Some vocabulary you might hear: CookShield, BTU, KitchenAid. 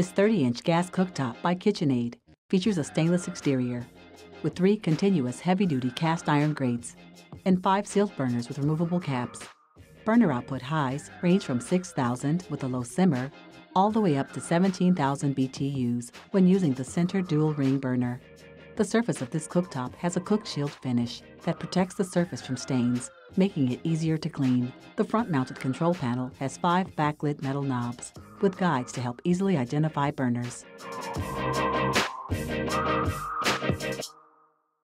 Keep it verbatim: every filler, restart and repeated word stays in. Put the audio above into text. This thirty inch gas cooktop by KitchenAid features a stainless exterior with three continuous heavy-duty cast iron grates and five sealed burners with removable caps. Burner output highs range from six thousand with a low simmer all the way up to seventeen thousand B T Us when using the center dual ring burner. The surface of this cooktop has a CookShield finish that protects the surface from stains, making it easier to clean. The front-mounted control panel has five backlit metal knobs with guides to help easily identify burners.